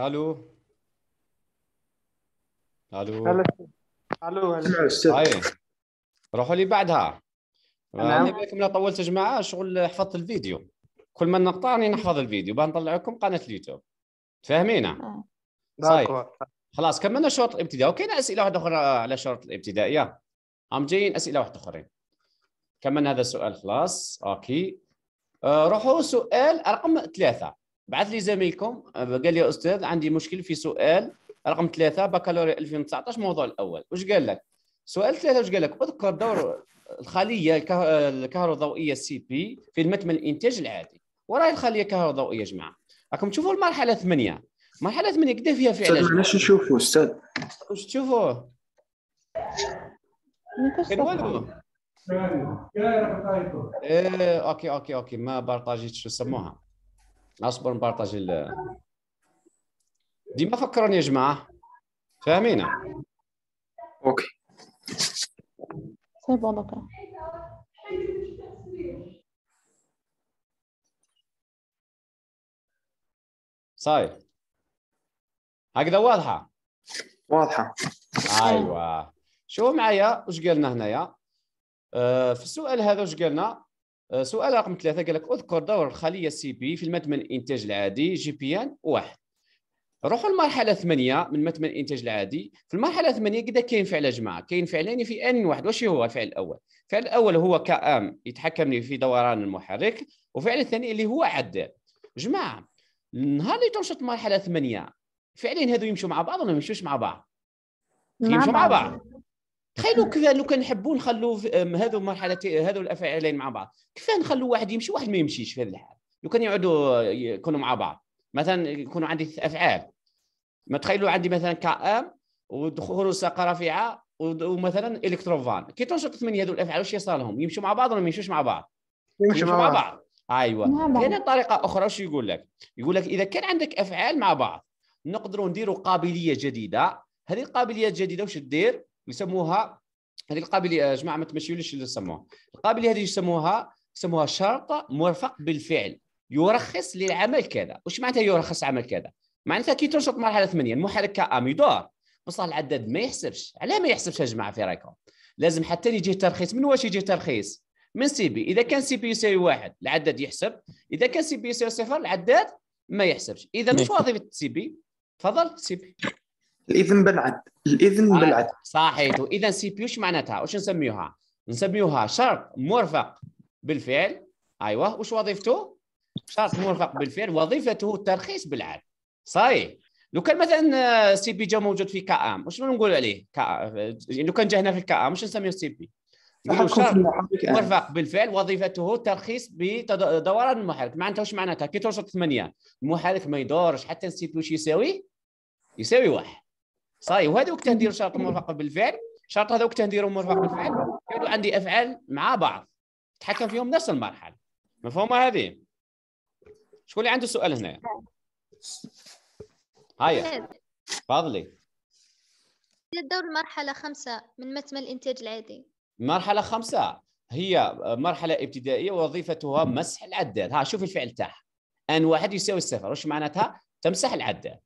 الو الو الو هلا استاذ. روحوا لي بعدها. انا بالك ملي طولت جماعه شغل حفظت الفيديو، كل ما نقطعني نحفظ الفيديو باه نطلع لكم قناه اليوتيوب. فاهمينا؟ صايب. خلاص كملنا الشوط الابتدائي، وكاين اسئله واحده اخرى على الشوط الابتدائيه. عم جايين اسئله واحده اخرين. كملنا هذا السؤال خلاص، اوكي. روحوا سؤال رقم 3. بعث لي زميلكم قال لي يا استاذ عندي مشكل في سؤال رقم 3 بكالوريا 2019 الموضوع الاول. واش قال لك؟ سؤال 3 واش قال لك؟ اذكر دور الخليه الكهروضوئيه السي بي في المتم الانتاج العادي. وراهي الخليه الكهروضوئيه يا جماعه، راكم تشوفوا المرحله 8. مرحله 8 قدا فيها فعلا استاذ معليش نشوفوا استاذ واش تشوفوه؟ كاين والو. اوكي اوكي اوكي ما بارطاجيتش شو يسموها. اصبر نبارطاجي ديما فكروني يا جماعه. فاهمينا؟ اوكي سي بون دوكا. صايب هكذا واضحه؟ واضحه. ايوا شوفوا معايا واش قالنا هنايا. في السؤال هذا واش قالنا؟ سؤال رقم 3 قال لك اذكر دور الخليه سي بي في المتم الانتاج العادي جي بي ان 1. روحوا المرحله 8 من متم الانتاج العادي. في المرحله 8 قد كاين فعل يا جماعه، كاين فعلين في ان واحد. واش هو الفعل الاول؟ الفعل الاول هو كام يتحكم لي في دوران المحرك، والفعل الثاني اللي هو عدال. جماعه النهار اللي تنشط المرحله 8 فعلين هذو يمشوا مع بعض ولا ما يمشوش مع بعض؟ يمشوا مع بعض. تخيلوا كيفاه لو كان نحبوا نخلوا هذو مرحلتين هذو الافعالين مع بعض، كيفاه نخلوا واحد يمشي واحد ما يمشيش في هذه الحال؟ لو كان يقعدوا يكونوا مع بعض، مثلا يكونوا عندي 3 افعال، ما تخيلوا عندي مثلا كام ودخول ساقه رافعه ومثلا الكتروفان، كي تنشط 8 هذو الافعال واش يصالهم؟ يمشوا مع بعض ولا ما يمشوش مع بعض؟ يمشوا مع بعض. ايوه كاينه طريقه اخرى واش يقول لك؟ يقول لك اذا كان عندك افعال مع بعض نقدروا نديروا قابليه جديده. هذه القابليه الجديده واش دير؟ يسموها هذه القابليه يا جماعه ما تمشيوليش اللي يسموها القابليه هذه، يسموها شرط مرفق بالفعل يرخص للعمل كذا. واش معناتها يرخص عمل كذا؟ معناتها كي تنشط مرحله 8 المحرك كام يدور بصح العداد ما يحسبش. علاه ما يحسبش يا جماعه في رايكم؟ لازم حتى يجي ترخيص. من واش يجي ترخيص؟ من سي بي. اذا كان سي بي يساوي 1 العداد يحسب، اذا كان سي بي يساوي 0 العداد ما يحسبش. اذا واش وظيفه سي بي؟ تفضل. سي بي الاذن بالعد. الاذن بالعد صحيح. واذا سي بي واش معناتها؟ واش نسميوها؟ نسميوها شرط مرفق بالفعل. ايوه واش وظيفته؟ شرط مرفق بالفعل وظيفته الترخيص بالعد. صحيح. لو كان مثلا سي بي جا موجود في كام واش نقولوا عليه؟ لو كان جا هنا في كام واش نسميو سي بي؟ شرط مرفق بالفعل وظيفته الترخيص بدوران المحرك. معناتها واش معناتها؟ كي تنشط 8 المحرك ما يدورش حتى سي بي واش يساوي؟ يساوي 1. صاي وهذوك تندير شرط مرفق بالفعل، شرط هذوك تنديروا مرفق بالفعل، يقولوا عندي افعال مع بعض تحكم فيهم نفس المرحله. مفهومه هذه؟ شكون اللي عنده سؤال هنا؟ هيا تفضلي. دور المرحله 5 من متم الانتاج العادي. مرحله 5 هي مرحله ابتدائيه وظيفتها مسح العداد. ها شوف الفعل تاعها ان واحد يساوي 0 واش معناتها؟ تمسح العداد.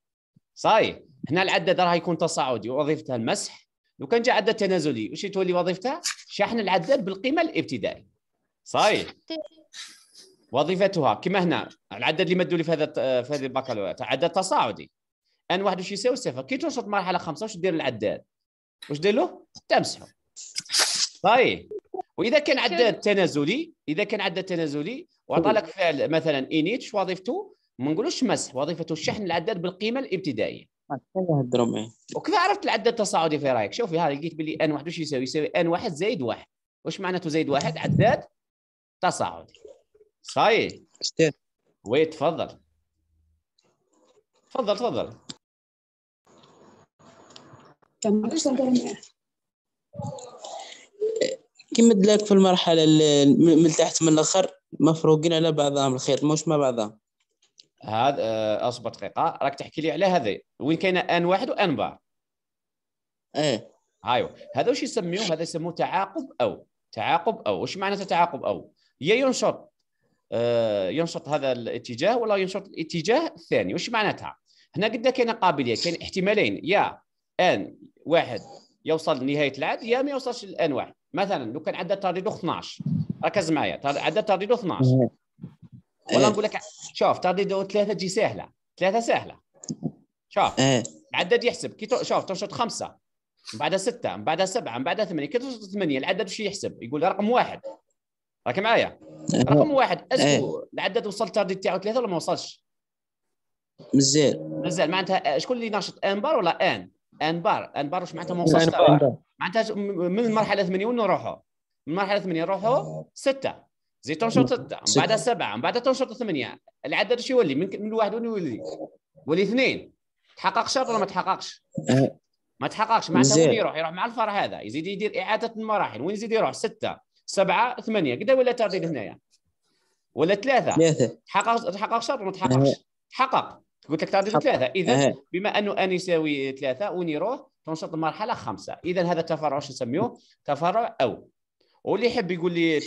صحيح. هنا العداد راه يكون تصاعدي ووظيفتها المسح. لو كان جا عداد تنازلي واش تولي وظيفتها؟ شحن العداد بالقيمه الابتدائيه. صحيح. وظيفتها كما هنا العداد اللي مدوا لي في هذا البكالوريا عداد تصاعدي ان واحد واش يساوي 0. كي تنشط مرحله 5 واش دير العداد؟ واش دير له؟ تمسحه. صحيح. واذا كان عداد تنازلي، اذا كان عداد تنازلي وعطى لك فعل مثلا انيت واش وظيفته؟ ما نقولوش مسح، وظيفته شحن العداد بالقيمه الابتدائيه. وكيف عرفت العداد التصاعدي في رايك؟ شوفي ها لقيت باللي ان واحد واش يساوي؟ يساوي ان واحد زائد 1. واش معناته زائد 1؟ عداد تصاعدي. صحيح استاذ. وي تفضل تفضل تفضل. معليش نهضر معاه كيما دلاك في المرحله من تحت من الاخر مفروقين على بعضهم الخيط مش مع بعضهم. هذا اصبر دقيقه، راك تحكي لي على هذه وين كاينه ان واحد وان بار. ايه ايوا هذا واش يسميوه؟ هذا يسموه تعاقب او. تعاقب او واش معناتها تعاقب او؟ يا ينشط ينشط هذا الاتجاه ولا ينشط الاتجاه الثاني. واش معناتها؟ هنا قدنا كاين قابليه، كاين احتمالين، يا ان واحد يوصل لنهايه العد يا ما يوصلش لان واحد. مثلا لو كان عدد تردده 12، ركز معايا، عدد تردده 12 والله نقول لك شوف تردده 3 تجي سهله، 3 سهله شوف العدد يحسب كي شوف تنشط 5 من بعدها 6 من بعدها 7 من بعدها 8 كي تنشط 8 العدد واش يحسب؟ يقول رقم 1. راك معايا؟ رقم 1 اسكو العدد وصل التردد تاعو 3 ولا ما وصلش؟ مزال مزال. معناتها شكون اللي ناشط ان بار ولا ان؟ ان بار، ان بار واش معناتها ما وصلش معناتها من المرحله 8 ونروحوا من المرحله 8 نروحوا 6 زيد تنشط 6 من بعدها 7 من بعدها تنشط 8 العدد واش يولي؟ من واحد يولي 2. تحقق شرط ولا ما تحققش؟ ما تحققش. معناتها وين يروح مع الفار هذا يزيد يدير اعاده المراحل، وين يزيد يروح 6 7 8 قدا ولا تردد هنايا ولا 3 تحقق شرط ولا ما تحققش؟ تحقق. قلت لك تردد 3 اذا بما انه ان يساوي 3 وين يروح تنشط المرحله 5. اذا هذا التفرع واش نسميوه؟ تفرع او. واللي يحب يقول لي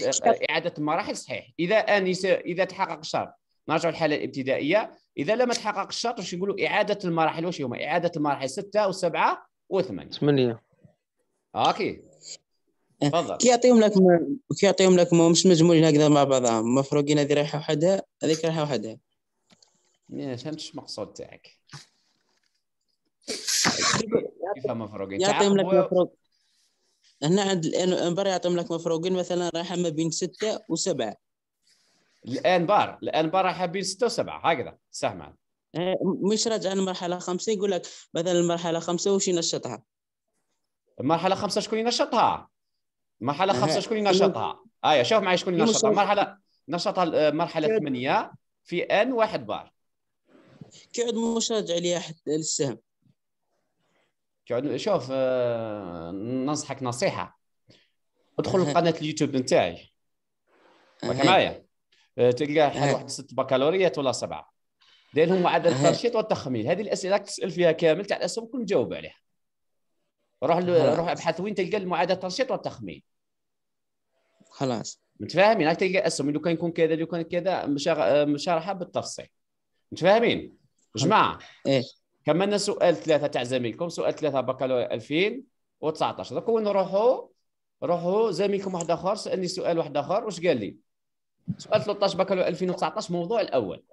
اعاده المراحل صحيح اذا ان اذا تحقق الشرط نرجعوا للحاله الابتدائيه، اذا لم تحقق الشرط واش يقولوا؟ اعاده المراحل. واش هما؟ اعاده المراحل 6 و7 و8 8. اوكي تفضل. كيعطيهم لك مش مجموعين هكذا مع بعضهم مفروقين، هذه رايحه وحدها هذيك رايحه وحدها. ما فهمتش المقصود تاعك كيف مفروقين؟ يعطيهم لك مفروق هنا عند الان بار، يعطيهم لك مفروقين مثلا رايحه ما بين 6 و7 الان بار رايحه بين 6 و7 هكذا سهما، مش راجع المرحله 5. يقول لك مثلا المرحله 5 واش ينشطها؟ المرحله 5 شكون ينشطها؟ المرحله 5 شكون ينشطها؟ ايا شوف معايا شكون ينشطها. المرحله نشطها المرحله 8 في ان واحد بار. كيعود مش راجع ليها حتى للسهم. كيعود شوف ننصحك نصيحه، ادخل لقناه اليوتيوب نتاعي راك معايا، تلقى حد واحد 6 بكالوريات ولا 7 داير لهم معدل الترشيط والتخمين. هذه الاسئله راك تسال فيها كامل تاع الاسهم كل مجاوب عليها. روح ابحث وين تلقى المعادله الترشيط والتخمين. خلاص متفاهمين؟ راك تلقى اسهم لو كان يكون كذا لو كان كذا مشارحه بالتفصيل. متفاهمين جماعه؟ ايه كملنا سؤال 3 تاع زميلكم، سؤال 3 بكالوريا 2019. دوك وين نروحوا زميلكم واحد اخر سالني سؤال واحد اخر واش قال لي؟ سؤال 13 بكالوريا 2019 موضوع الاول.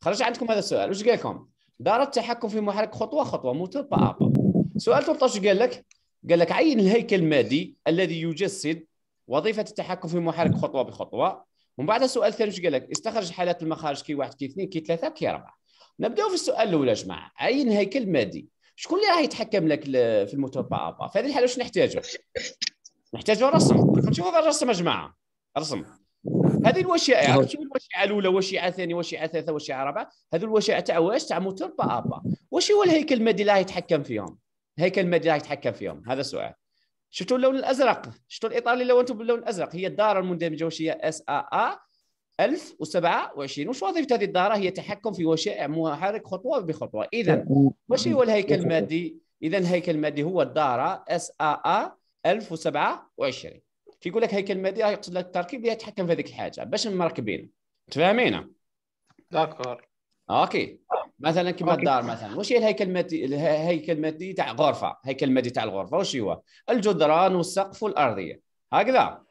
خرج عندكم هذا السؤال واش قال لكم؟ دار التحكم في محرك خطوه خطوه موتور بابا. سؤال 13 قال لك عين الهيكل المادي الذي يجسد وظيفه التحكم في محرك خطوه بخطوه. ومن بعد السؤال الثاني واش قال لك؟ استخرج حالات المخارج كي 1 كي 2 كي 3 كي 4. نبداو في السؤال الاول يا جماعه، عين هيكل مادي، شكون اللي راه يتحكم لك في الموتور بابا؟ في هذه الحاله واش نحتاجو؟ نحتاجو رسم. نشوفوا هذا الرسم يا جماعه، رسم هذه الوشائع، الوشيعه الاولى وشيعه ثانيه وشيعه ثالثه وشيعه رابعه، هذو الوشائع تاع واش؟ تاع موتور بابا. واش هو الهيكل المادي اللي راه يتحكم فيهم؟ الهيكل المادي راه يتحكم فيهم، هذا السؤال. شفتوا اللون الازرق؟ شفتوا الايطالي اللي انتم باللون الازرق؟ هي الداره المندمجه وش هي؟ اس ا 1027. واش وظيفه هذه الداره؟ هي تحكم في وشائع محرك خطوه بخطوه. اذا واش هو الهيكل المادي؟ اذا الهيكل المادي هو الداره اس ا 1027. كي يقول لك هيكل مادي راه يقصد لك التركيب اللي يتحكم في هذيك الحاجه باش مركبين. تفاهمينا؟ داكور. اوكي مثلا كيما الدار مثلا، واش هي الهيكل المادي؟ الهيكل المادي تاع غرفه، الهيكل المادي تاع الغرفه واش هو؟ الجدران والسقف والارضيه، هكذا.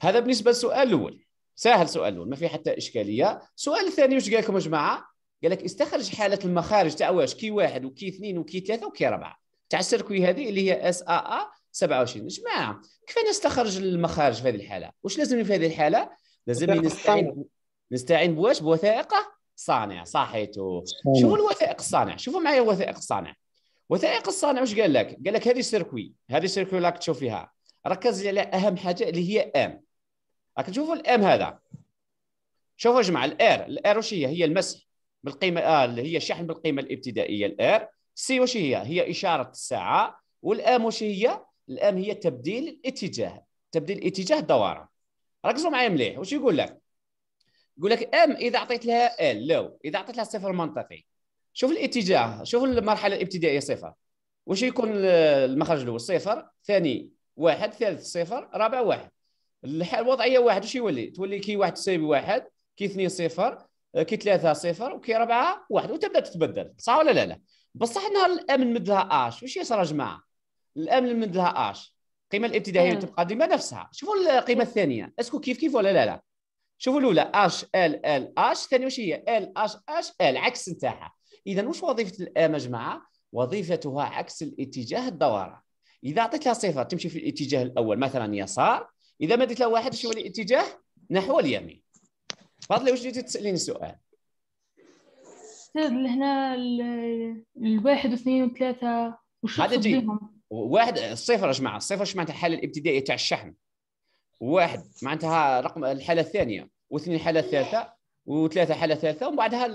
هذا بالنسبه للسؤال الاول، سهل السؤال الاول ما في حتى اشكاليه. السؤال الثاني واش قال لكم يا جماعه؟ قال لك استخرج حاله المخارج تاع واش؟ كي 1 وكي 2 وكي 3 وكي 4 تاع السيركوي هذه اللي هي اس ا 27. جماعه كيف نستخرج المخارج في هذه الحاله؟ واش لازمني في هذه الحاله؟ لازمني نستعين بواش؟ بوثائق صانع. صحيتو. شوفوا الوثائق الصانع، شوفوا معايا الوثائق الصانع. وثائق الصانع واش قال لك؟ قال لك هذه سيركوي، هذه سيركوي راك تشوف فيها، ركز على اهم حاجه اللي هي ام. راك تشوفوا الام هذا، شوفوا يا جماعه الار، الار واش هي؟ هي المسح بالقيمه اللي هي الشحن بالقيمه الابتدائيه. الار سي واش هي؟ هي اشاره الساعه. والام واش هي؟ الام هي تبديل الاتجاه، تبديل اتجاه الدوران. ركزوا معايا مليح واش يقول لك؟ يقول لك ام اذا اعطيت لها ال، لو اذا اعطيت لها صفر منطقي، شوف الاتجاه، شوف المرحله الابتدائيه صفر، واش يكون المخرج الاول؟ صفر، ثاني واحد، ثالث صفر، رابع واحد. الوضعيه واحد واش يولي؟ تولي كي 1 تساوي 1، كي 2 صفر، كي 3-0 وكي 4-1 وتبدا تتبدل، صح ولا لا؟ بصح نهار الامن مد لها اش، واش يصرى جماعه؟ الامن مد لها اش، القيمه الابتدائيه تبقى ديما نفسها. شوفوا القيمه الثانيه اسكو كيف كيف ولا لا؟ لا. شوفوا الاولى اش ال ال اش، الثانيه واش هي؟ ال اش اش ال، عكس نتاعها. اذا واش وظيفه الام يا جماعه؟ وظيفتها عكس الاتجاه الدوران. اذا اعطيت لها صفر تمشي في الاتجاه الاول مثلا يسار، اذا ما اديت لها واحد شو يولي اتجاه نحو اليمين. فاضل واش جيتي تساليني سؤال؟ استاذ لهنا الواحد واثنين وثلاثه وش تقصديهم؟ واحد الصفر يا جماعه، الصفر اش معناتها؟ الحاله الابتدائيه تاع الشحن. واحد معناتها رقم الحاله الثانيه، واثنين الحاله الثالثه، وثلاثه الحاله الثالثه، ومن بعدها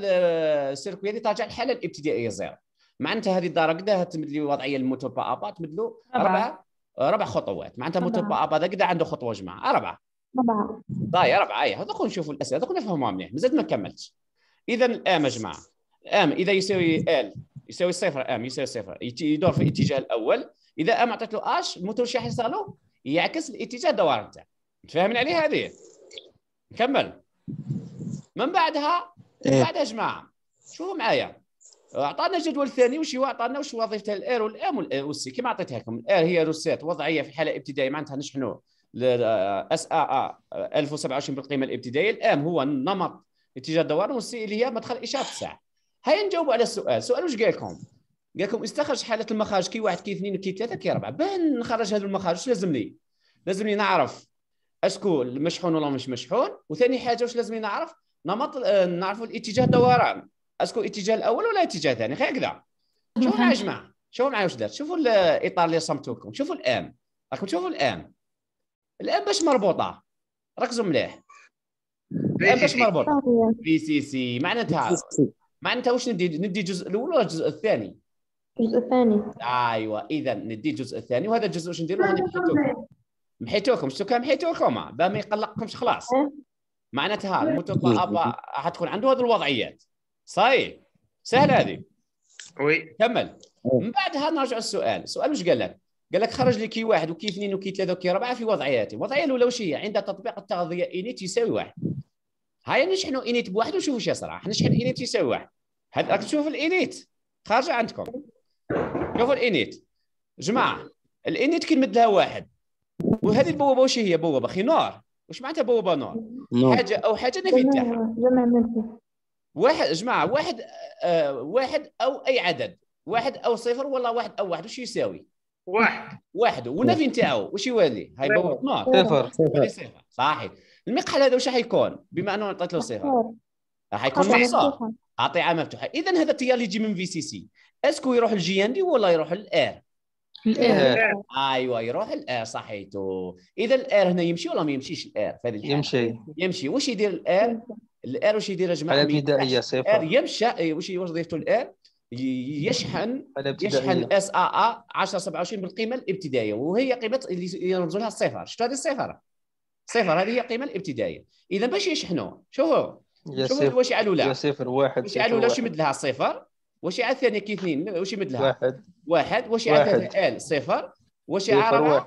السيركوي هذه ترجع الحاله الابتدائيه زيرو. معناتها هذه الدار قداها تمدلي وضعيه الموتوبا ابا تمدلو ربع خطوات، معناتها موتوبا ابا قدا عنده خطوه جماعه أربعة. طيب أربعة أيه، هذا نشوفوا الأسئلة هذا نفهموها مليح، مازال ما كملتش. إذا الآم يا جماعة، الآم إذا يساوي ال يساوي صفر، آم يساوي صفر يدور في الاتجاه الأول، إذا آم أعطيت له اش الموتور الشاحن صالو يعكس الاتجاه الدوران نتاعه. متفاهمين عليه هذه؟ نكمل. من بعدها يا جماعة شوفوا معايا، أعطانا الجدول الثاني واش هو، أعطانا واش وظيفتها الآر والآم والسي كما عطيتها لكم. الآر هي روسات وضعية في حالة ابتدائية، معناتها نشحنوه اس ا 1027 بالقيمه الابتدائيه، الام هو نمط اتجاه الدوران، والسي اللي هي مدخل اشاره الساعه. هيا نجاوبوا على السؤال. سؤال واش قال لكم استخرج حاله المخارج كي 1 كي 2 كي 3 كي 4. بان نخرج هذو المخارج واش لازم لي نعرف اسكو مشحون ولا مش مشحون، وثاني حاجه واش لازم لي نعرف نمط، نعرفوا الاتجاه الدوران اسكو اتجاه الاول ولا اتجاه ثاني. هكذا شوفوا معايا يا جماعه، شوفوا معايا واش دار، شوفوا الاطار اللي صمتو لكم. شوفوا الام، راكم تشوفوا الام باش مربوطه، ركزوا مليح. الام باش مربوطه بي سي سي، معناتها واش ندي الجزء الاول ولا الجزء الثاني؟ الجزء الثاني. ايوا اذا ندي الجزء الثاني، وهذا الجزء واش نديرو؟ انا محيتوكم شفتوا كان محيتوكم باه ما يقلقكمش خلاص. معناتها المتوقع ابا حتكون عنده هذه الوضعيات صحيح، سهله هذه. وي كمل. من بعدها نرجع للسؤال. السؤال واش قال لك؟ قال لك خرج لي كي 1 وكي 2 وكي 3 وكي 4 في وضعياتهم. الوضعيه الاولى واش هي؟ عند تطبيق التغذيه انيت يساوي 1. هيا نشحنوا انيت بواحد ونشوفوا واش يصرى. نشحن انيت يساوي 1. هذا راك تشوف الانيت خارجه عندكم. شوفوا الانيت جماعه، الانيت كي نمد لها واحد، وهذه البوابه واش هي؟ بوابه خي نور. واش معناتها بوابه نور؟ حاجه او حاجه نفي تاعها، واحد جماعه، واحد او اي عدد، واحد او صفر ولا واحد او واحد، واش يساوي؟ واحد والنفي نتاعو واش يوالي؟ هاي بوابه نار صفر. صحيح. المقحل هذا واش حيكون؟ بما انه عطيت له صفر حيكون محصور، اعطي علامه مفتوحه. اذا هذا التيار اللي يجي من في سي سي اسكو يروح للجي ان دي ولا يروح للار؟ الار. ايوه يروح للار صحيتو. اذا الار هنا يمشي ولا ما يمشيش؟ الار في هذه الحاله يمشي. واش يدير الار واش يدير يا جماعه؟ الابتدائيه صفر. يمشي واش وظيفته الار؟ يشحن اس ا 1027 بالقيمه الابتدائيه، وهي قيمه اللي يرمز لها الصفر. شفتوا هذه الصفر هذه هي القيمه الابتدائيه. اذا باش يشحنوا شوفوا واش يعلو لها؟ صفر واحد. واش يعلو لها؟ واش يمد لها الصفر؟ واش يعاد ثاني كي اثنين واش يمد لها؟ واحد. واش يعاد ال صفر؟ واش يعاد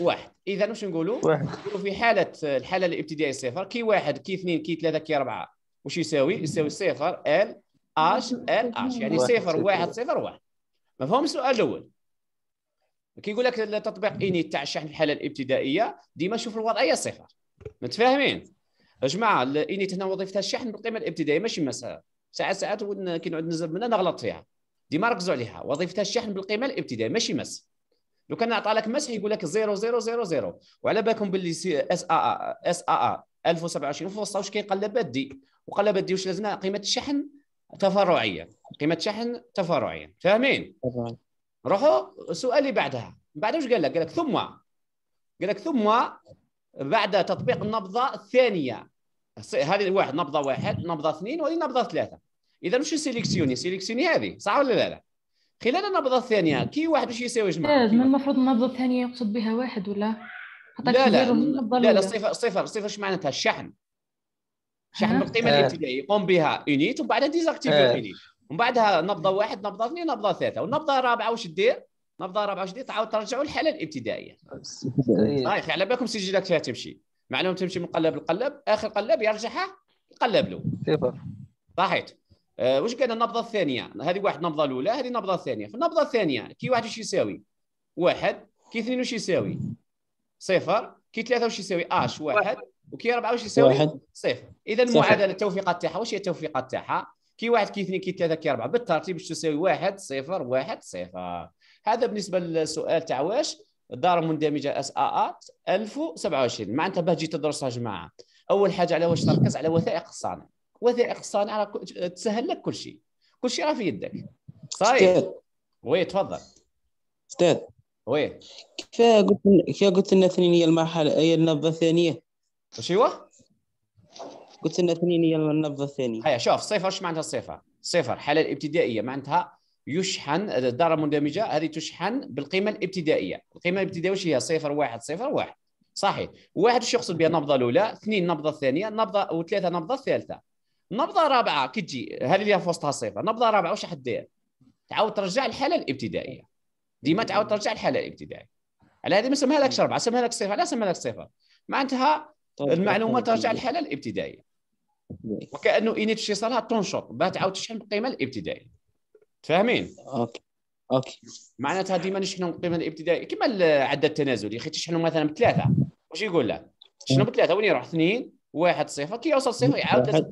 واحد. اذا واش نقولوا؟ في حاله الحاله الابتدائيه صفر، كي واحد كي اثنين كي ثلاثه كي اربعه واش يساوي؟ يساوي صفر ال اش ال اش، يعني صفر واحد صفر واحد. مفهوم السؤال الاول؟ كي يقول لك التطبيق انيت تاع الشحن في الحاله الابتدائيه ديما شوف الوضعيه صفر. متفاهمين يا جماعه؟ الانيت هنا وظيفتها الشحن بالقيمه الابتدائيه، ماشي مساله ساعات كي نقعد نزرب منها نغلط فيها. ديما ركزوا عليها، وظيفتها الشحن بالقيمه الابتدائيه ماشي مس. لو كان عطى لك مس يقول لك 0000، وعلى بالكم باللي اس ا 1027 في وسطها واش كيقلب الدي، وقلب الدي واش لازمها؟ قيمه الشحن تفرعيه، قيمه شحن تفرعيه. فاهمين؟ روحوا السؤال اللي بعدها. بعد واش قال لك؟ قال لك ثم بعد تطبيق النبضه الثانيه، هذه واحد نبضه واحد، نبضه اثنين، وهذه نبضه ثلاثه. اذا واش سيليكسيوني هذه صح ولا لا؟ خلال النبضه الثانيه كي واحد واش يساوي جماعه؟ المفروض النبضه الثانيه يقصد بها واحد ولا لا صفر اش معناتها؟ الشحن بالقيمه الابتدائيه يقوم بها انيت، ومن بعدها ديزاكتيفي انيت، ومن بعدها نبضه واحد، نبضه اثنين، نبضه ثلاثه، والنبضه الرابعه واش دير؟ النبضه الرابعه واش دير؟ تعاود ترجعوا للحاله الابتدائيه. صحيح. على بالكم سجلات فيها تمشي، معلومه تمشي من قلب لقلب، اخر قلب يرجعها يقلب له صفر. صحيت. واش كان النبضه الثانيه؟ هذه واحد النبضه الاولى، هذه النبضه الثانيه. في النبضه الثانيه كي واحد واش يساوي؟ واحد. كي اثنين واش يساوي؟ صفر. كي ثلاثه واش يساوي؟ اش واحد. وكي أربعة واش يساوي؟ واحد. صفر. اذا المعادله التوفيقات تاعها واش هي؟ التوفيقات تاعها كي واحد كي اثنين كي ثلاثه كي أربعة بالترتيب باش تساوي واحد صفر واحد صفر. هذا بالنسبه للسؤال تاع واش الدار المندمجه اس ا ا 1027. معناتها باه تجي تدرسها جماعه، اول حاجه على واش تركز على وثائق الصانع. وثائق الصانع تسهل لك كل شيء، كل شيء راه في يدك. صحيح. وي تفضل استاذ. وي كيف قلت لنا ثاني هي المرحله، هي النبضه الثانيه. واش هو؟ قلت لنا ثاني هي النبضه الثانيه. هيا شوف صفر واش معناتها صفر؟ صفر حاله الابتدائيه، معناتها يشحن الدارة المندمجة، هذه تشحن بالقيمة الابتدائية. القيمة الابتدائية واش هي؟ صفر واحد صفر واحد. صحيح. واحد واش يقصد بها؟ النبضة الأولى، اثنين النبضة الثانية، نبضة وثلاثة النبضة الثالثة. النبضة الرابعة كي تجي هذه اللي في وسطها صفر، النبضة الرابعة واش راح دير؟ تعاود ترجع الحالة الابتدائية. ديما تعاود ترجع الحالة الابتدائية. على هذه ما سمها لكش أربعة، سمها لك صفر. على سمها لك صفر؟ معناتها المعلومة ترجع الحالة الابتدائية. وكأنه إنيت اتصالها تنشط باه تعاود تشحن بالقيمة الابتدائية. فاهمين؟ اوكي. معناتها ديما نشحنوا القيمه الابتدائيه كما العداد التنازلي، خي تشحنوا مثلا بثلاثه واش يقول لك؟ شنو بثلاثه وين يروح؟ اثنين واحد صفر. كي يوصل صفر يعاود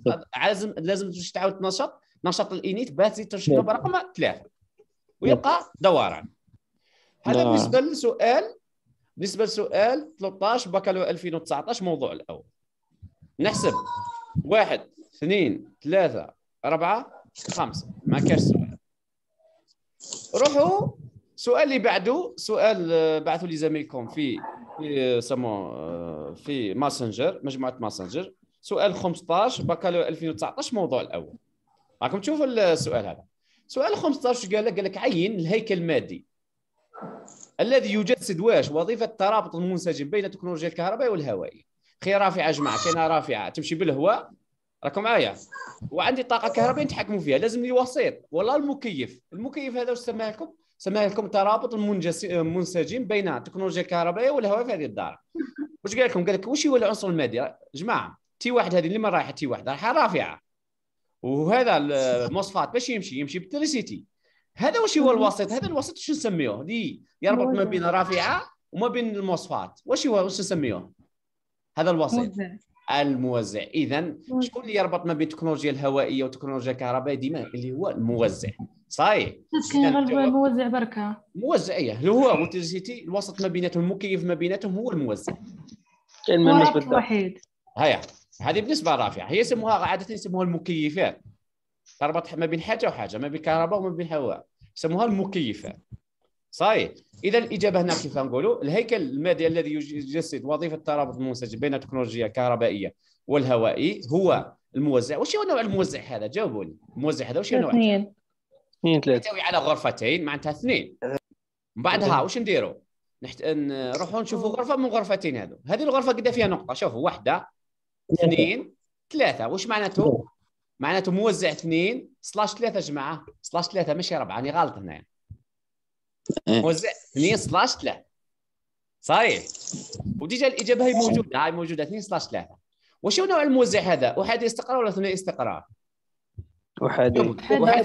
لازم تعاود تنشط نشاط الانيت باش تزيد تشحنوا برقم ثلاثه ويبقى دوران. هذا بالنسبه للسؤال، بالنسبه لسؤال 13 بكالوريا 2019 موضوع الاول. نحسب واحد اثنين ثلاثه اربعه خمسه. ما كاش سؤال. روحوا السؤال اللي بعده، سؤال بعثوا لي زميلكم في ماسنجر، مجموعه ماسنجر، سؤال 15 بكالوريا 2019 موضوع الاول. راكم تشوفوا السؤال هذا. سؤال 15 قال لك، عين الهيكل المادي الذي يجسد واش وظيفه الترابط المنسجم بين التكنولوجيا الكهربائيه والهوائيه. خير رافعه جماعه، كاينه رافعه تمشي بالهواء، راكم معايا، وعندي طاقه كهربائيه نتحكموا فيها، لازم لي وسيط ولا المكيف. المكيف هذا واش سماه لكم؟ سماه لكم ترابط منسجم بين التكنولوجيا الكهربائيه والهواء في هذه الدار. واش قال لكم؟ قال لك واش هو العنصر المادي؟ جماعه تي واحد هذه اللي من رايحه تي واحد رايحه رافعه، وهذا المصفات باش يمشي بالتريسيتي. هذا واش هو الوسيط؟ هذا الوسيط شنو نسميوه؟ اللي يربط ما بين رافعه وما بين المصفات، واش هو؟ واش نسميوه هذا الوسيط؟ الموزع. اذا شكون اللي يربط ما بين التكنولوجيا الهوائيه والتكنولوجيا الكهربائيه؟ ديما اللي هو الموزع. صحيح. الموزع بركه. الموزع ايه، الهواء والتريسيتي الوسط ما بيناتهم، المكيف ما بيناتهم هو الموزع. المناج الوحيد. هيا هذه بالنسبه للرافعه، هي يسموها عاده يسموها المكيفات. تربط ما بين حاجه وحاجه، ما بين كهرباء وما بين هواء، يسموها المكيفات. صحيح. اذا الاجابه هنا كيف نقولوا؟ الهيكل المادي الذي يجسد وظيفه الترابط المنسجم بين التكنولوجيا الكهربائيه والهوائي هو الموزع. واش هو نوع الموزع هذا؟ جاوبوني. الموزع هذا واش هو نوعه؟ اثنين ثلاثه يحتوي على غرفتين، معناتها اثنين. من بعدها واش نديروا؟ نروحوا نشوفوا غرفه من غرفتين هذو. هذه الغرفه قد فيها نقطه، شوفوا واحده اثنين ثلاثه. واش معناته؟ معناته موزع اثنين سلاش ثلاثه. جماعه سلاش ثلاثه ماشي ربعه، راني غلط هنا يعني. موزع 2 سلاش 3. صحيح. وديجا الاجابه هي موجوده، هاي موجوده 2 سلاش 3. واش هو نوع الموزع هذا؟ احادي استقرار ولا ثنائي استقرار؟ احادي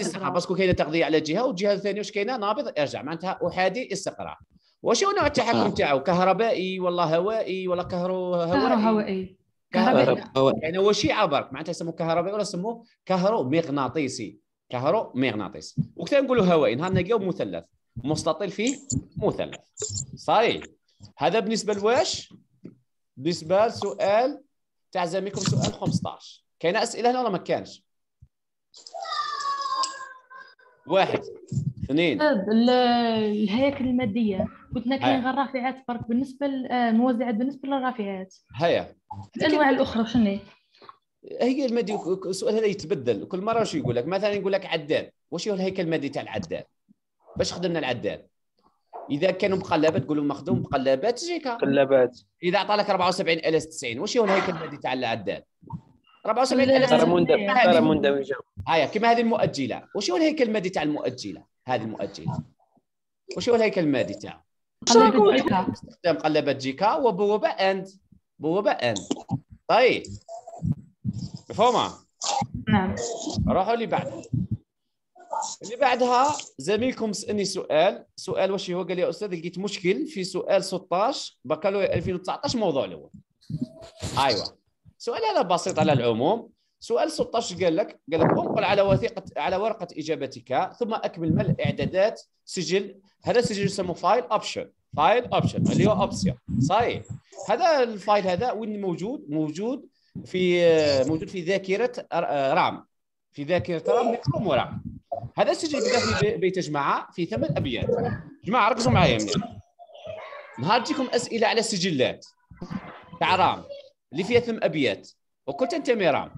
استقرار، باسكو كاينه تغذيه على جهه والجهه الثانيه واش كاينه؟ نابض ارجع، معناتها احادي استقرار. واش هو نوع التحكم تاعو؟ كهربائي ولا هوائي ولا كهربائي؟ كهربائي يعني وشيعه برك، معناتها يسموه كهربائي ولا يسموه كهرومغناطيسي. كهرومغناطيسي. وكثر نقولوا هوائي، نهار نلقاو مثلث مستطيل فيه مثلث. صحيح. هذا بالنسبه لواش. بالنسبه لسؤال تاع زميلكم سؤال 15، كاينه اسئله هنا ولا ما كانش؟ واحد اثنين. الهياكل الماديه قلنا كاين غير رافعات برك بالنسبه للموزعات، بالنسبه للرافعات هيا الانواع الاخرى شنو هي؟ المادي. السؤال هذا يتبدل كل مره. واش يقول لك؟ مثلا يقول لك عداد. واش هو الهيكل المادي تاع العداد؟ باش خدمنا العداد اذا كانوا مقلبات تقولوا مخدوم مقلبات تجيك مقلبات. اذا عطى لك 74090 واش هو الهيكل المادي تاع العداد؟ 74090 دار مندمجه. هيا كما هذه المؤجله، واش هو الهيكل المادي تاع المؤجله؟ هذه المؤجله واش هو الهيكل المادي تاعها؟ استخدام مقلبات جيكا وبوابه اند. بوابه اند. طيب مفهومه؟ نعم. روحوا اللي بعدها. اللي بعدها زميلكم سألني سؤال واش هو؟ قال لي يا استاذ لقيت مشكل في سؤال 16 بكالوريا 2019 موضوع الاول. ايوه سؤال هذا بسيط على العموم. سؤال 16 قال لك انقل على ورقه اجابتك ثم اكمل ملء اعدادات سجل. هذا سجل يسمى فايل اوبشن اللي هو اوبسيون صحيح. هذا الفايل هذا وين موجود في ذاكره رام ميكروم ورام. هذا السجل بدا في بيت جماعه في 8 ابيات. جماعه ركزوا معايا منين. نهار تجيكم اسئله على السجلات تاع رام اللي فيها 8 ابيات وكنت انت رام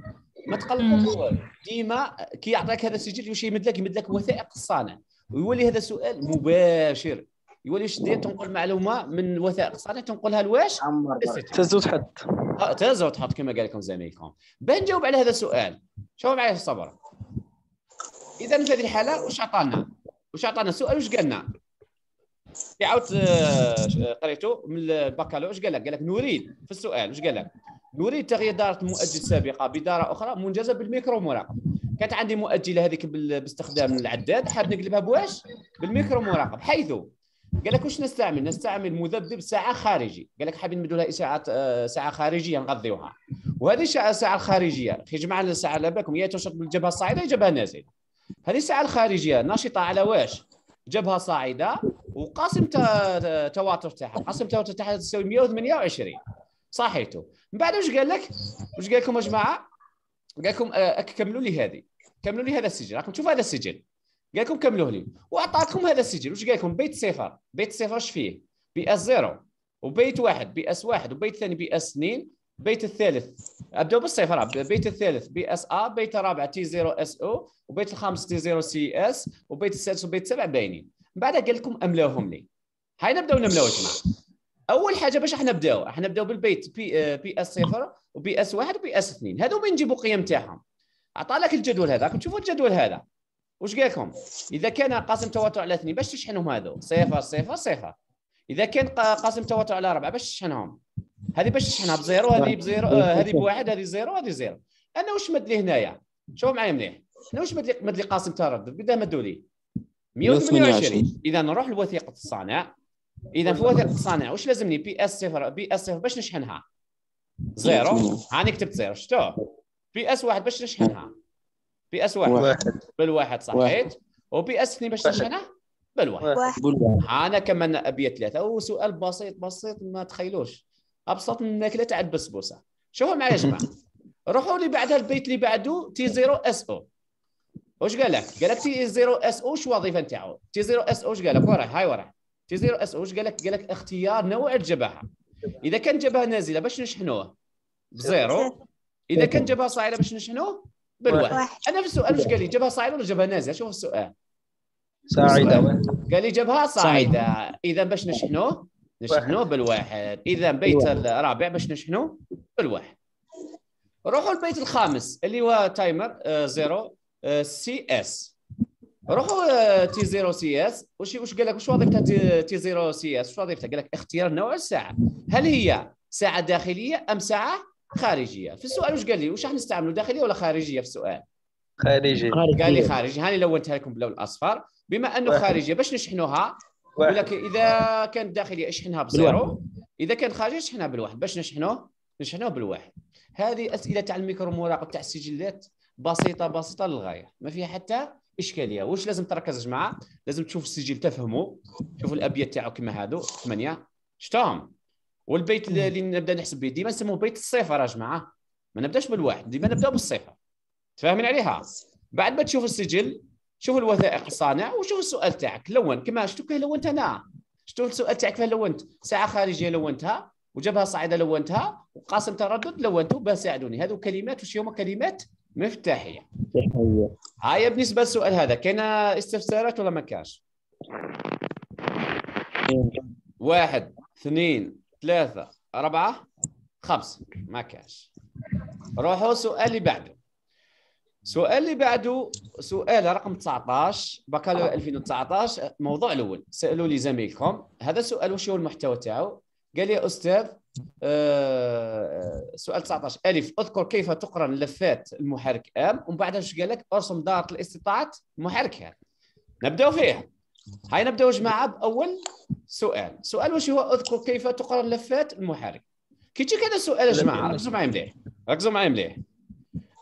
ما تقلقوا ديما كي يعطيك هذا السجل واش يمد لك وثائق الصانع ويولي هذا سؤال مباشر. يولي واش دير تنقل معلومه من وثائق الصانع تنقلها لواش؟ تهز وتحط كما قال لكم زميلكم. باه نجاوب على هذا السؤال شوفوا معايا الصبر. اذا في هذه الحاله واش عطانا السؤال واش قالنا؟ عاود قريته من البكالوريا واش قال لك؟ قال لك نريد في السؤال واش قال لك؟ نريد تغيير دارة مؤجل سابقة بدارة أخرى منجزة بالميكرو مراقب. كانت عندي مؤجلة هذيك باستخدام العداد حاب نقلبها بواش؟ بالميكرو مراقب. حيث قال لك واش نستعمل؟ نستعمل مذبذب ساعة خارجي. قال لك حابين نمدوا لها ساعة خارجية نغذيوها. وهذه الساعة الخارجية كي جمعنا الساعة على بالكم يا تنشط من الجبهة الصاعدة يا جبهة نازلة. هذه الساعة الخارجية ناشطة على واش؟ جبهة صاعدة وقاسم تواتر تاعها، قاسم التواتر تاعها تساوي 128. صحيته. من بعد واش قال لكم يا جماعه؟ قال لكم كملوا لي هذا السجل. راكم تشوفوا هذا السجل قال لكم كملوه لي وعطاكم هذا السجل. واش قال لكم؟ بيت صفر اش فيه؟ بي اس 0 وبيت واحد بي اس 1 وبيت ثاني بي اس 2. بيت الثالث ابداوا بالصفر. بيت الثالث بي اس ا. بيت الرابع تي 0 اس او. وبيت الخامس تي 0 سي اس. وبيت السادس وبيت السابع باينين. من بعد قال لكم املاهم لي. هاي نبداو نملاو يا جماعه. اول حاجه باش راح نبداو بالبيت بي اس 0 وبي اس 1 وبي اس 2. هذو وين نجيبوا القيم تاعهم؟ عطا لك الجدول هذا. راكم تشوفوا الجدول هذا واش قال لكم؟ اذا كان قاسم تواتر على 2 باش تشحنهم هذو 0 0 0. اذا كان قاسم تواتر على 4 باش تشحنهم. هذه باش تشحنها بزيرو، هذه بزيرو، هذه بواحد، هذه زيرو، هذه زيرو. انا واش مد لي هنايا؟ شوفوا معايا مليح. انا واش مد لي قاسم تردد بدا مدوا لي 128. اذا نروح لوثيقه الصانع. إذا في وثيقة الصانع واش لازمني؟ بي اس 0 بي اس 0 باش نشحنها زيرو، هاني كتبت زيرو شفتوه. بي اس 1 باش نشحنها بي اس 1 بالواحد صحيت. وبي اس 2 باش نشحنها بالواحد. هانا كملنا أبيات 3. وسؤال بسيط ما تخيلوش، أبسط من الماكلة تاع البسبوسة. شوفوا معايا يا جماعة، روحوا لي بعدها البيت اللي بعده تي 0 اس او. واش قال لك؟ قال لك تي 0 اس او واش الوظيفة نتاعو؟ تي 0 اس او واش قال لك؟ وراه هاي وراه تي 0 اس او واش قالك؟ قالك اختيار نوع الجبهه. اذا كان جبهه نازله باش نشحنوه بزيرو، اذا كان جبهه صاعده باش نشحنوه بالواحد. انا في السؤال واش قال لي؟ جبهه صاعده ولا جبهه نازله؟ شوف السؤال صاعده. قال لي جبهه صاعده، اذا باش نشحنوه بالواحد. اذا بيت الرابع باش نشحنوه بالواحد. روحوا للبيت الخامس اللي هو تايمر 0 سي اس. روحوا تي 0 سي اس. واش قال لك؟ واش وظيفتها تي 0 سي اس؟ واش وظيفتها؟ قال لك اختيار نوع الساعه، هل هي ساعه داخليه ام ساعه خارجيه؟ في السؤال واش قال لي؟ واش راح نستعملوا داخليه ولا خارجيه في السؤال؟ خارجيه. قال لي خارجيه. هاني لونتها لكم باللون الاصفر. بما انه خارجيه باش نشحنوها، يقول لك اذا كانت داخليه اشحنها بزيرو، اذا كانت خارجيه اشحنها بالواحد. باش نشحنوه بالواحد. هذه اسئله تاع الميكرو مراقب تاع السجلات بسيطه للغايه، ما فيها حتى اشكاليه. واش لازم تركز يا جماعه؟ لازم تشوف السجل تفهمه، شوفوا الابيات تاعو كما هادو 8 شتاهم. والبيت اللي نبدا نحسب به ديما نسموه بيت الصفر يا جماعه، ما نبداش بالواحد، ديما نبداو بالصفر. تفاهمين عليها؟ بعد ما تشوف السجل شوف الوثائق الصانع وشوف السؤال تاعك. لون كما شفتو كيف لونت انا. شفتو السؤال تاعك كيف لونت؟ ساعه خارجيه لونتها، وجبهه صاعده لونتها، وقاسم تردد لونته. بس ساعدوني هذو كلمات واش هما؟ كلمات مفتاحيه. هاي بالنسبه للسؤال هذا كاين استفسارات ولا ما كاش؟ 1 2 3 4 5 ما كاش. روحوا السؤال اللي بعده. السؤال اللي بعده سؤال رقم 19 بكالوريا 2019 موضوع الاول. سالوا لي زميلكم هذا السؤال واش هو المحتوى تاعو؟ قال لي يا أستاذ سؤال 19 ألف، اذكر كيف تقرأ اللفات المحرك آم، ومن بعد اش قال لك ارسم دائرة الاستطاعة المحرك هذا. نبداو فيها. هاي نبداو يا جماعة بأول سؤال، سؤال واش هو اذكر كيف تقرأ اللفات المحرك. كي تجيك هذا السؤال يا جماعة ركزوا معايا مليح، ركزوا معايا مليح.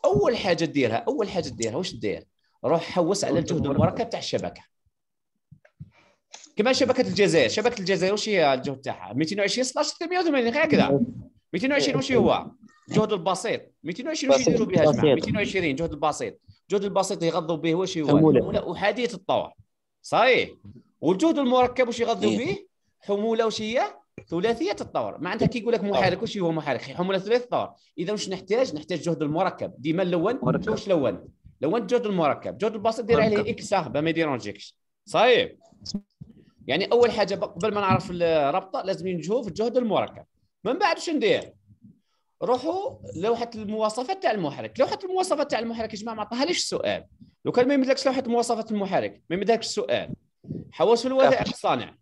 أول حاجة ديرها، أول حاجة ديرها واش دير؟ روح حوس على الجهد المركب تاع الشبكة. كما شبكة الجزائر، شبكة الجزائر واش هي الجهد تاعها؟ 220/380 هكذا. 220 واش هو؟ الجهد البسيط. 220 واش يديروا بها جماعة؟ 220 جهد البسيط. الجهد البسيط يغضوا به واش هو؟ حمولة أحادية الطوع. صحيح. والجهد المركب واش يغضوا به؟ حمولة واش هي؟ ثلاثية الطور. معناتها كي يقول لك محرك واش هو محرك؟ حمولة ثلاثية الطور. إذا واش نحتاج؟ نحتاج جهد المركب. ديما لون واش لون؟ لونت جهد المركب، جهد البسيط دير عليه اكس هبه ما يديرونجيكش. صحيح؟ يعني اول حاجه قبل ما نعرف الرابطه لازم نجهو في الجهد المركب. من بعد واش ندير؟ روحوا لوحه المواصفات تاع المحرك، لوحه المواصفات تاع المحرك يا جماعه ما عطاهاليش السؤال. لو كان ما يمدلكش لوحه مواصفات المحرك، ما يمدهاكش السؤال. حوس في الوثائق الصانع.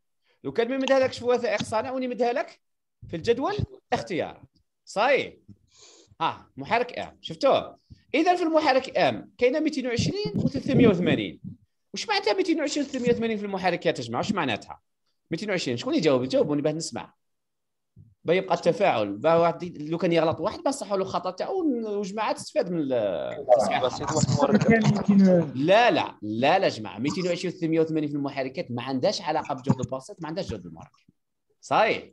لو كان ما يمدهالكش في الوثائق الصانع وني يمدها لك في الجدول اختيار. صحيح؟ ها محرك ام، شفتوه؟ إذا في المحرك آم كاينة 220 و 380. واش معناتها 220 و 380 في المحركات يا جماعة؟ واش معناتها؟ 220 شكون يجاوب؟ جاوبوني باه نسمع. باه يبقى التفاعل، باه واحد لو كان يغلط واحد باه نصحوا له الخطأ تاعو وجماعة تستفاد من لا لا لا لا جماعة 220 و 380 في المحركات ما عندهاش علاقة بالجهد البسيط، ما عندهاش جهد المركب. صحيح؟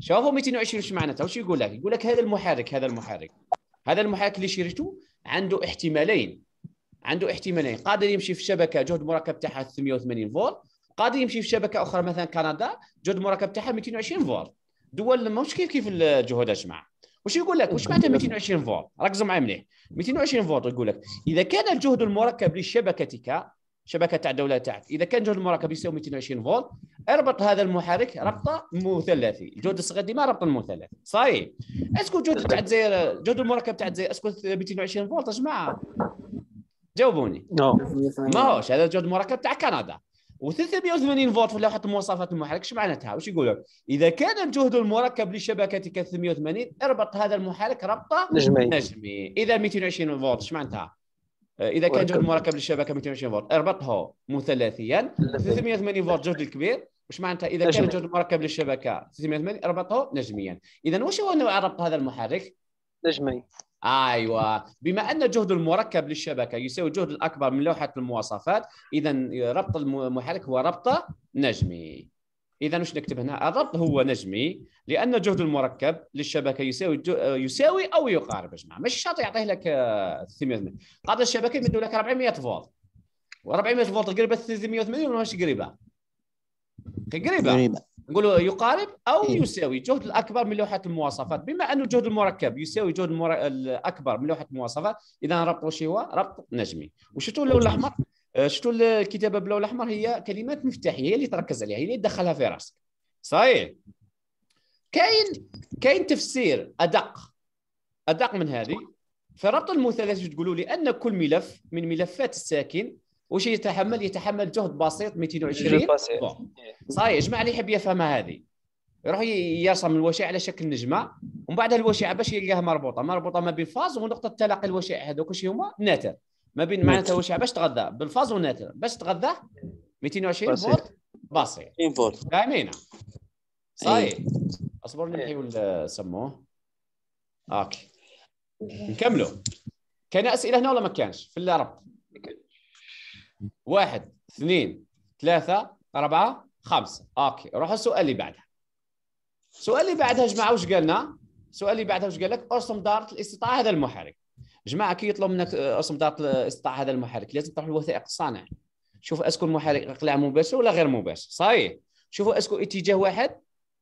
شوفوا 220 واش معناتها؟ واش يقول لك؟ يقول لك هذا المحرك، هذا المحرك، هذا المحرك اللي شريته عنده احتمالين، عنده احتمالين، قادر يمشي في شبكه جهد مركب تاعها 380 فولت، قادر يمشي في شبكه اخرى مثلا كندا جهد مركب تاعها 220 فولت. دول ماهوش كيف كيف الجهود يا جماعه. واش يقول لك؟ واش معناتها 220 فولت؟ ركزوا معايا مليح. 220 فولت يقول لك اذا كان الجهد المركب لشبكتك، شبكه تاع الدوله تاعك، اذا كان جهد المركب يساوي 220 فولت، اربط هذا المحرك ربطه مثلثي، الجهد الصغير ديما ربط مثلثي. صحيح؟ اسكو الجهد تاع الجزائر، الجهد المركب تاع الجزائر اسكو 220 فولت يا جماعه؟ جاوبوني. ماهوش هذا الجهد المركب تاع كندا. و380 فولت في لوحه مواصفات المحرك اش معناتها؟ واش يقول لك؟ اذا كان الجهد المركب لشبكتك 380 اربط هذا المحرك ربطه نجمي. اذا 220 فولت اش معناتها؟ إذا كان جهد المركب للشبكة 220 فولت اربطه مثلثيا. 380 فولت جهد الكبير، واش معناتها؟ إذا كان جهد المركب للشبكة 380 اربطه نجميا. إذا واش هو نوع ربط هذا المحرك؟ نجمي. أيوه، بما أن الجهد المركب للشبكة يساوي الجهد الأكبر من لوحة المواصفات، إذا ربط المحرك هو ربطه نجمي. إذا واش نكتب هنا؟ الربط هو نجمي لأن الجهد المركب للشبكة يساوي أو يقارب يا جماعة، ماشي شرط يعطيه لك 380. قادر الشبكة يمدوا لك 400 فولت، و400 فولت قريبة 380 ولا ماهيش قريبة؟ قريبة. نقولوا يقارب أو يساوي الجهد الأكبر من لوحة المواصفات، بما أن الجهد المركب يساوي الجهد الأكبر من لوحة المواصفات، إذا ربط واش هو؟ ربط نجمي. وشفتوا اللون الأحمر؟ شفتوا الكتابه باللون الاحمر هي كلمات مفتاحيه، هي اللي تركز عليها، هي اللي تدخلها في راسك. صحيح؟ كاين تفسير ادق من هذه في ربط المثلث. تقولوا لان كل ملف من ملفات الساكن واش يتحمل؟ يتحمل جهد بسيط 220 فولت. صحيح يا جماعه؟ اللي يحب يفهمها هذه يروح يرسم الوشائع على شكل نجمه، ومن بعد الوشائع باش يلقاها مربوطه ما بين فاز ونقطه تلاقي الوشائع هذوك واش هما؟ ناتر. ما بين معناتها واش باش تغذى بالفاز والناتر، باش تغذى 220 فولت بسيط. فاهمين؟ صحيح. اصبروا نمحيو سموه. اوكي نكملوا. كاين اسئله هنا ولا ما كانش في الربط؟ 1 2 3 4 5. اوكي روحوا السؤال اللي بعدها. السؤال اللي بعدها يا جماعه واش قالنا؟ السؤال اللي بعدها واش قال لك؟ ارسم دائره الاستطاعه هذا المحرك. جماعه كي يطلب منك ارسم دائره الاستطاعه هذا المحرك لازم تروح لوثائق الصانع، شوف اسكو المحرك اقلاع مباشر ولا غير مباشر. صحيح؟ شوفوا اسكو اتجاه واحد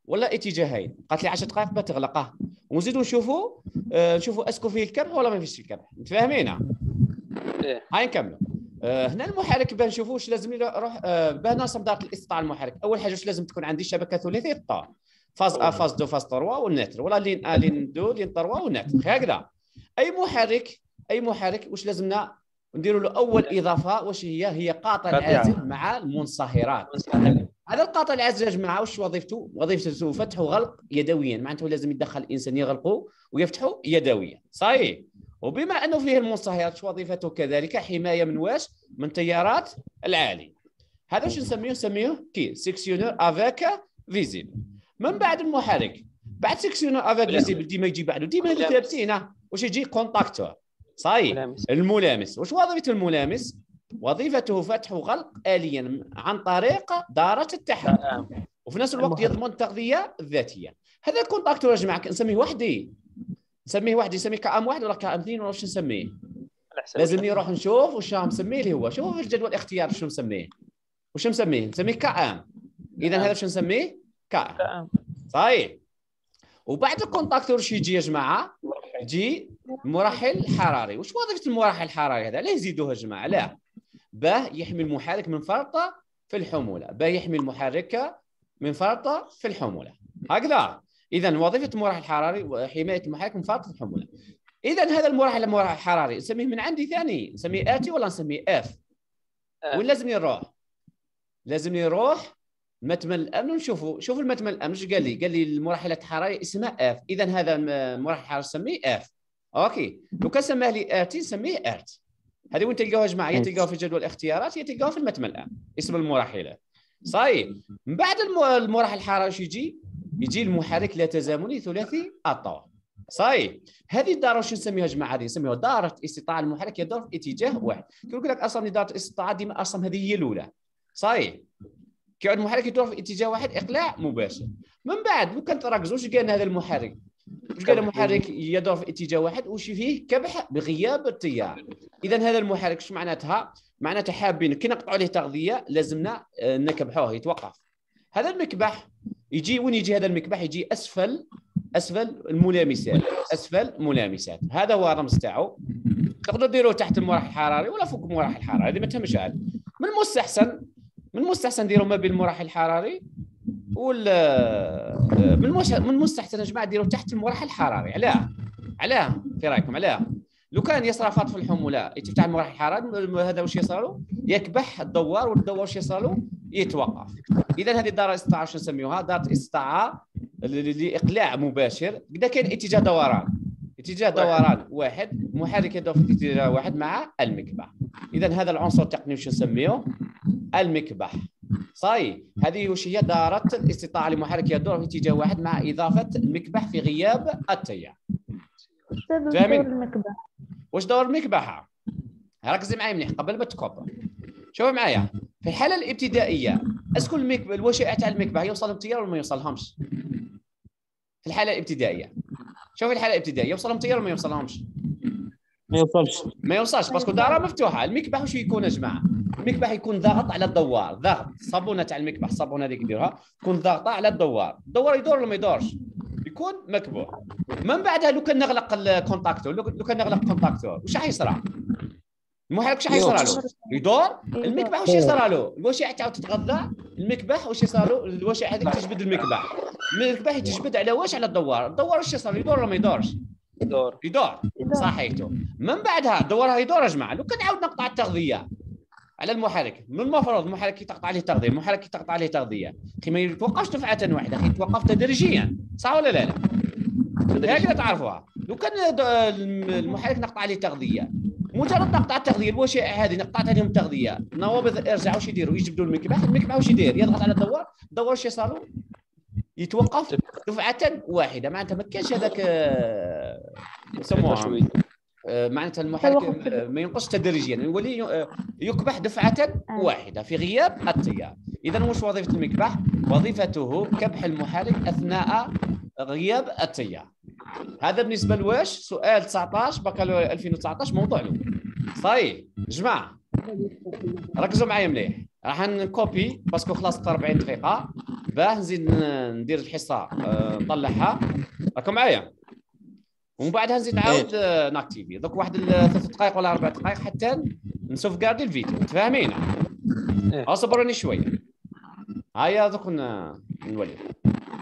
ولا اتجاهين. قالت لي 10 دقائق باش تغلقها، ونزيدوا نشوفوا نشوفوا اسكو فيه الكبح ولا ما فيهش الكبح. متفاهمين؟ هاي نكملوا. هنا المحرك باه نشوفوا واش لازم نروح باه نرسم دائره الاستطاعه المحرك. اول حاجه واش لازم تكون عندي؟ شبكه ثلاثيه الطور، فاز ا فاز دو فاز تروا والناتر، ولا لين ا لين دو لين تروا والناتر هكذا. اي محرك واش لازمنا نديروا له اول اضافه؟ واش هي؟ هي قاطع العازل مع المنصهرات. هذا القاطع الازرق معه وش وظيفته؟ وظيفته فتح وغلق يدويا، معناته لازم يتدخل الانسان يغلقه ويفتحه يدويا، صحيح؟ وبما انه فيه المنصهرات شو وظيفته كذلك؟ حمايه من واش؟ من تيارات العالي. هذا واش نسميه؟ نسميه كي سيكسيونور افاك فيزيبل. من بعد المحرك بعد سيكسيونور افاك فيزيبل ديما يجي بعده ديما ثابتين واش يجي؟ كونتاكتور، صحيح؟ الملامس. واش وظيفه الملامس؟ وظيفته فتح وغلق آليا عن طريق دارة التحكم، وفي نفس الوقت يضمن التغذية الذاتية. هذا الكونتاكتور يا جماعة نسميه وحدي، نسميه كام واحد ولا كام اثنين ولا واش نسميه؟ لازمني نروح نشوف واش مسميه لي هو. شوفوا في الجدول الاختيار شنو مسميه، نسميه كام. إذا هذا واش نسميه؟ كام، صحيح. وبعد الكونتاكتور واش يجي يا جماعة؟ يجي المرحل الحراري. واش وظيفة المرحل الحراري هذا؟ علاه يزيدوه يا جماعة؟ لا، باه يحمي المحرك من فرطه في الحموله، هكذا. اذا وظيفه المراحل الحراري حمايه المحرك من فرطه الحموله. اذا هذا المراحل الحراري نسميه من عندي ثاني، نسميه اتي ولا نسميه اف؟ وين لازم يروح؟ لازم يروح متمن الامن ونشوفوا. شوفوا المتمن الامن ايش قال لي؟ قال لي المراحلات الحراريه اسمها اف. اذا هذا المراحل الحراري نسميه اف، اوكي. لو كان سماه لي اتي نسميه ارت. هذه وين تلقاوها يا جماعه؟ هي تلقاوها في جدول الاختيارات، هي تلقاوها في المتمن الآن، اسم المراحلات، صحيح. من بعد المراحل الحراري واش يجي؟ يجي المحرك لا تزامني ثلاثي الطوال، صحيح. هذه الدارة واش نسميها يا جماعه؟ هذه نسميها دارة استطاعة المحرك يدور في اتجاه واحد. كيقول لك ارسم لي دارة الاستطاعة، ديما ارسم هذه هي الأولى، صحيح. كيعود المحرك يدور في اتجاه واحد، اقلاع مباشر. من بعد لو كان تركزوا واش قالنا هذا المحرك؟ واش قال؟ المحرك يدور في اتجاه واحد وش فيه؟ كبح بغياب التيار. اذا هذا المحرك اش معناتها؟ معناتها حابين كي نقطعوا عليه تغذيه لازمنا نكبحوه يتوقف. هذا المكبح يجي وين؟ يجي هذا المكبح يجي اسفل الملامسات، هذا هو الرمز تاعو. تقدروا ديروه تحت المراحل الحراري ولا فوق المراحل الحراري، هذه ما تهمش. هذا من المستحسن، ديروا ما بين المراحل الحراري من المستحسن يا جماعه ديروا تحت المراحل الحراري. علاه؟ في رايكم علاه؟ لو كان يصرى فرط في الحموله تفتح المراحل الحراري، هذا واش يصرالو؟ يكبح الدوار، والدوار واش يصرالو؟ يتوقف. اذا هذه دار الاستطاعه واش نسميوها؟ دار الاستطاعه لاقلاع مباشر. كدا كاين اتجاه دوران، واحد، محرك يدور في اتجاه واحد مع المكبح. اذا هذا العنصر التقني واش نسميوه؟ المكبح، صحيح. هذه واش هي؟ دارة الاستطاعة لمحرك يدور في اتجاه واحد مع إضافة المكبح في غياب التيار. فاهمين؟ واش دور المكبح؟ ركزي معايا مليح قبل ما تكبر. شوفوا معايا في الحالة الابتدائية، اسكو الوشائع تاع المكبح يوصل للتيار ولا ما يوصلهمش؟ في الحالة الابتدائية، شوفي الحالة الابتدائية يوصلهم التيار ولا ما يوصلهمش؟ ما يوصلش، باسكو الدارة مفتوحة. المكبح واش يكون يا جماعة؟ المكبح يكون ضاغط على الدوار، ضغط صابونه تاع المكبح، الصابونه هذيك ديرها تكون ضاغطه على الدوار. الدوار يدور ولا ما يدورش؟ يكون مكبوح. من بعدها لو كان نغلق الكونتاكتور، واش راح يصرى؟ المحرك واش راح يصرى له؟ يدور. المكبح واش يصرى له؟ الوشيعه تاعو تتغذى. المكبح واش يصرى له؟ الوشيعه هذيك تجبد المكبح، يتجبد على واش؟ على الدوار. الدوار واش يصرى له؟ يدور ولا ما يدورش؟ يدور، صحيحته. من بعدها الدوار يدور يا جماعه. لو كان نعاود نقطع التغذيه على المحرك، من المفروض المحرك يتقطع عليه تغذيه، كي ما يتوقفش دفعه واحده، كي يتوقف تدريجيا، صح ولا لا؟ هكذا تعرفوها. لو كان المحرك نقطع عليه تغذيه، مجرد نقطع التغذيه، الوشائع هذه نقطعت عليهم التغذيه، نوابض الارجاع واش يديروا؟ يجبدوا المكبح. المكبح واش يدير؟ يضغط على الدوار، واش يصاروا؟ يتوقف دفعه واحده. معناتها ما كانش هذاك يسموها معناتها المحرك ما ينقص تدريجيا، يولي يكبح دفعة واحدة في غياب التيار. إذا واش وظيفة المكبح؟ وظيفته كبح المحرك أثناء غياب التيار. هذا بالنسبة لواش؟ سؤال 19 بكالوريا 2019 موضوع له. صحيح جماعة ركزوا معايا مليح. راح نكوبي باسكو خلاص 40 دقيقة، باه نزيد ندير الحصة نطلعها. راكم معايا؟ ومن بعدها نزيد نعاود ناكتيفي دوك واحد 3 دقائق ولا 4 دقائق حتى نسوف كاردي الفيديو، تفاهمين؟ اصبروني شويه، هيا دوك نولي.